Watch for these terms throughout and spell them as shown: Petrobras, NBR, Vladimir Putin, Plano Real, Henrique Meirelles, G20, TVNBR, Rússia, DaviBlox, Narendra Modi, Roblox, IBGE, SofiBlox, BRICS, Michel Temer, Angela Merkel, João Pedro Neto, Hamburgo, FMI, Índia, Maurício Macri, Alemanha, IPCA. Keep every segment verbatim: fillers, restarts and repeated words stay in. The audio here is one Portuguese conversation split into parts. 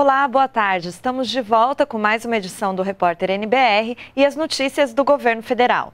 Olá, boa tarde. Estamos de volta com mais uma edição do Repórter N B R e as notícias do governo federal.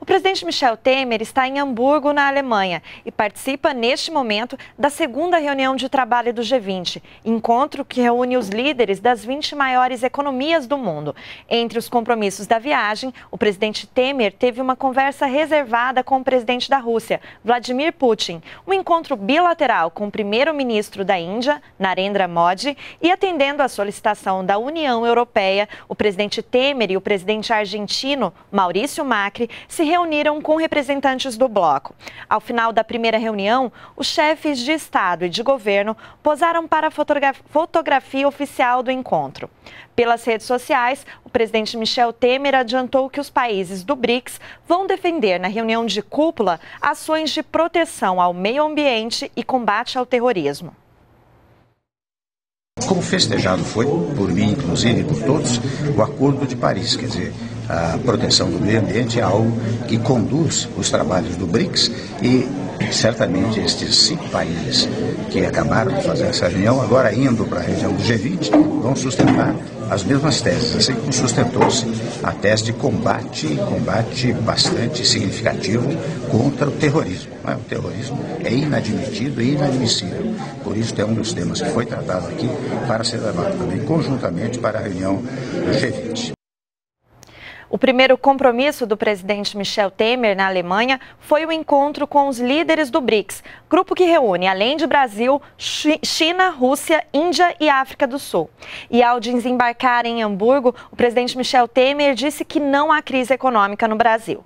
O presidente Michel Temer está em Hamburgo, na Alemanha, e participa neste momento da segunda reunião de trabalho do G vinte, encontro que reúne os líderes das vinte maiores economias do mundo. Entre os compromissos da viagem, o presidente Temer teve uma conversa reservada com o presidente da Rússia, Vladimir Putin, um encontro bilateral com o primeiro-ministro da Índia, Narendra Modi, e atendendo à solicitação da União Europeia, o presidente Temer e o presidente argentino, Maurício Macri, se reuniram com representantes do bloco. Ao final da primeira reunião, os chefes de Estado e de governo posaram para a fotografia oficial do encontro. Pelas redes sociais, o presidente Michel Temer adiantou que os países do BRICS vão defender na reunião de cúpula ações de proteção ao meio ambiente e combate ao terrorismo. Como festejado foi, por mim inclusive e por todos, o Acordo de Paris, quer dizer, a proteção do meio ambiente é algo que conduz os trabalhos do BRICS e certamente estes cinco países que acabaram de fazer essa reunião, agora indo para a região do G vinte, vão sustentar as mesmas teses, assim como sustentou-se a tese de combate, combate bastante significativo contra o terrorismo. O terrorismo é inadmitido e inadmissível, por isso é um dos temas que foi tratado aqui para ser levado também conjuntamente para a reunião do G vinte. O primeiro compromisso do presidente Michel Temer na Alemanha foi o encontro com os líderes do BRICS, grupo que reúne, além de Brasil, China, Rússia, Índia e África do Sul. E ao desembarcar em Hamburgo, o presidente Michel Temer disse que não há crise econômica no Brasil.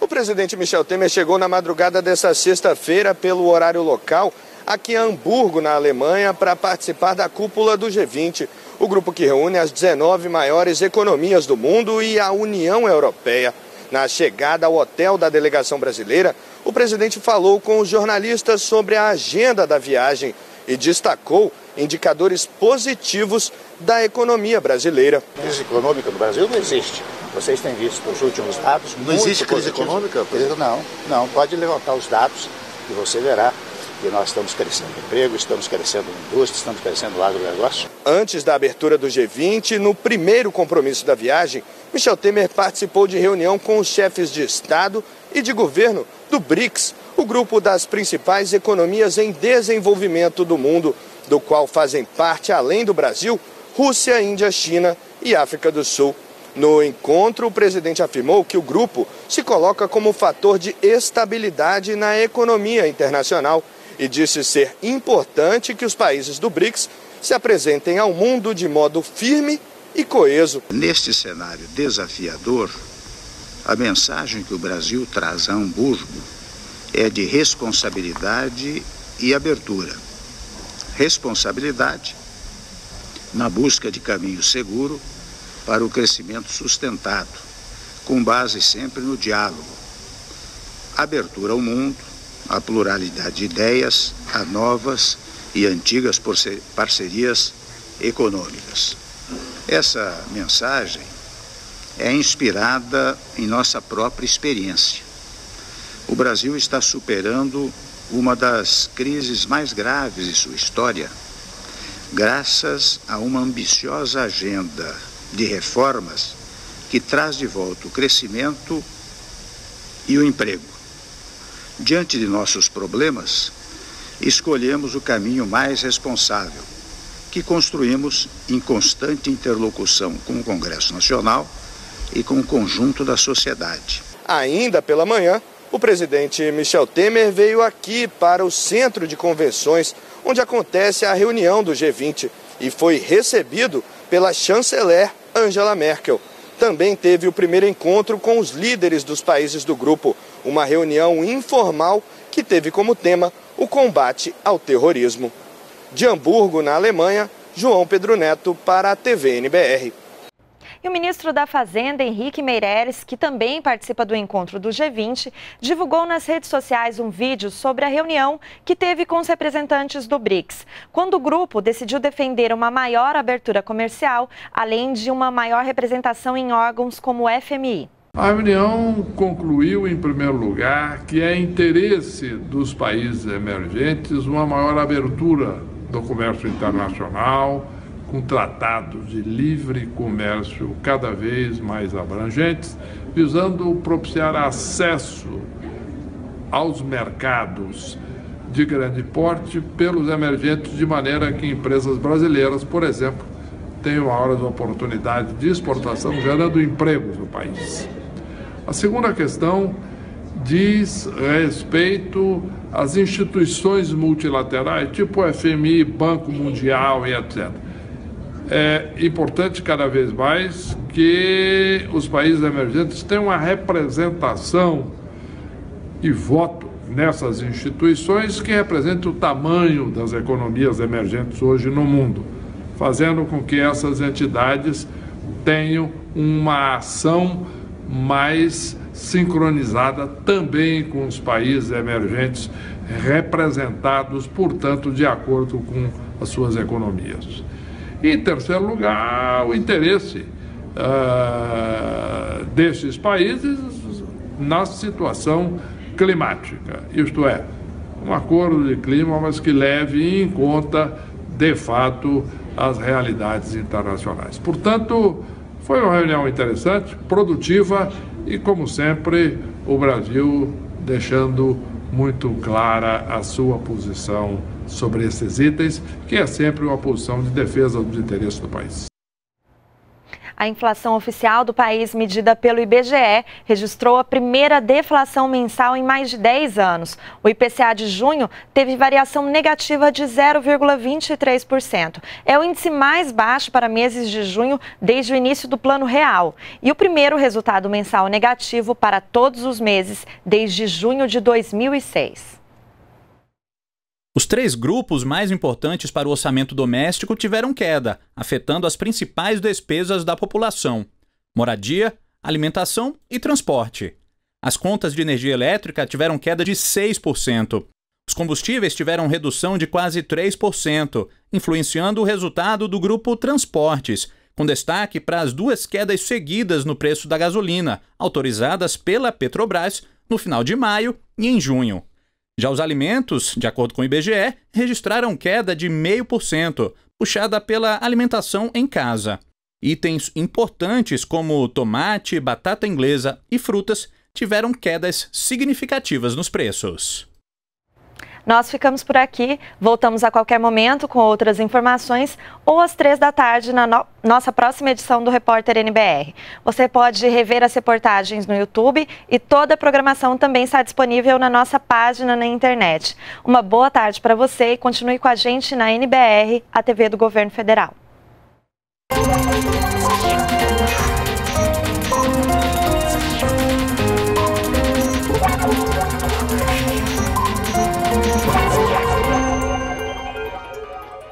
O presidente Michel Temer chegou na madrugada desta sexta-feira pelo horário local aqui em Hamburgo, na Alemanha, para participar da cúpula do G vinte, o grupo que reúne as dezenove maiores economias do mundo e a União Europeia. Na chegada ao hotel da delegação brasileira, o presidente falou com os jornalistas sobre a agenda da viagem e destacou indicadores positivos da economia brasileira. A crise econômica do Brasil não existe. Vocês têm visto os últimos dados. Não existe crise econômica? Não, não. Pode levantar os dados e você verá. E nós estamos crescendo em emprego, estamos crescendo em indústria, estamos crescendo no agronegócio. Antes da abertura do G vinte, no primeiro compromisso da viagem, Michel Temer participou de reunião com os chefes de Estado e de governo do BRICS, o grupo das principais economias em desenvolvimento do mundo, do qual fazem parte, além do Brasil, Rússia, Índia, China e África do Sul. No encontro, o presidente afirmou que o grupo se coloca como fator de estabilidade na economia internacional e disse ser importante que os países do BRICS se apresentem ao mundo de modo firme e coeso. Neste cenário desafiador, a mensagem que o Brasil traz a Hamburgo é de responsabilidade e abertura. Responsabilidade na busca de caminho seguro para o crescimento sustentado, com base sempre no diálogo. Abertura ao mundo, a pluralidade de ideias, a novas e antigas parcerias econômicas. Essa mensagem é inspirada em nossa própria experiência. O Brasil está superando uma das crises mais graves de sua história, graças a uma ambiciosa agenda de reformas que traz de volta o crescimento e o emprego. Diante de nossos problemas, escolhemos o caminho mais responsável, que construímos em constante interlocução com o Congresso Nacional e com o conjunto da sociedade. Ainda pela manhã, o presidente Michel Temer veio aqui para o Centro de Convenções, onde acontece a reunião do G vinte, e foi recebido pela chanceler Angela Merkel. Também teve o primeiro encontro com os líderes dos países do grupo, uma reunião informal que teve como tema o combate ao terrorismo. De Hamburgo, na Alemanha, João Pedro Neto para a T V N B R. E o ministro da Fazenda, Henrique Meirelles, que também participa do encontro do G vinte, divulgou nas redes sociais um vídeo sobre a reunião que teve com os representantes do BRICS, quando o grupo decidiu defender uma maior abertura comercial, além de uma maior representação em órgãos como o F M I. A reunião concluiu, em primeiro lugar, que é interesse dos países emergentes uma maior abertura do comércio internacional, com tratados de livre comércio cada vez mais abrangentes, visando propiciar acesso aos mercados de grande porte pelos emergentes, de maneira que empresas brasileiras, por exemplo, tenham maiores oportunidades de exportação, gerando empregos no país. A segunda questão diz respeito às instituições multilaterais, tipo o F M I, Banco Mundial e etcétera. É importante cada vez mais que os países emergentes tenham uma representação e voto nessas instituições que representam o tamanho das economias emergentes hoje no mundo, fazendo com que essas entidades tenham uma ação mais sincronizada também com os países emergentes, representados, portanto, de acordo com as suas economias. E, em terceiro lugar, o interesse uh, destes países na situação climática, isto é, um acordo de clima, mas que leve em conta, de fato, as realidades internacionais. Portanto, foi uma reunião interessante, produtiva e, como sempre, o Brasil deixando muito clara a sua posição sobre esses itens, que é sempre uma posição de defesa dos interesses do país. A inflação oficial do país, medida pelo I B G E, registrou a primeira deflação mensal em mais de dez anos. O I P C A de junho teve variação negativa de zero vírgula vinte e três por cento. É o índice mais baixo para meses de junho desde o início do Plano Real. E o primeiro resultado mensal negativo para todos os meses desde junho de dois mil e seis. Os três grupos mais importantes para o orçamento doméstico tiveram queda, afetando as principais despesas da população: moradia, alimentação e transporte. As contas de energia elétrica tiveram queda de seis por cento. Os combustíveis tiveram redução de quase três por cento, influenciando o resultado do grupo transportes, com destaque para as duas quedas seguidas no preço da gasolina, autorizadas pela Petrobras no final de maio e em junho. Já os alimentos, de acordo com o I B G E, registraram queda de zero vírgula cinco por cento, puxada pela alimentação em casa. Itens importantes como tomate, batata inglesa e frutas tiveram quedas significativas nos preços. Nós ficamos por aqui. Voltamos a qualquer momento com outras informações ou às três da tarde na no... nossa próxima edição do Repórter N B R. Você pode rever as reportagens no YouTube e toda a programação também está disponível na nossa página na internet. Uma boa tarde para você e continue com a gente na N B R, a T V do Governo Federal.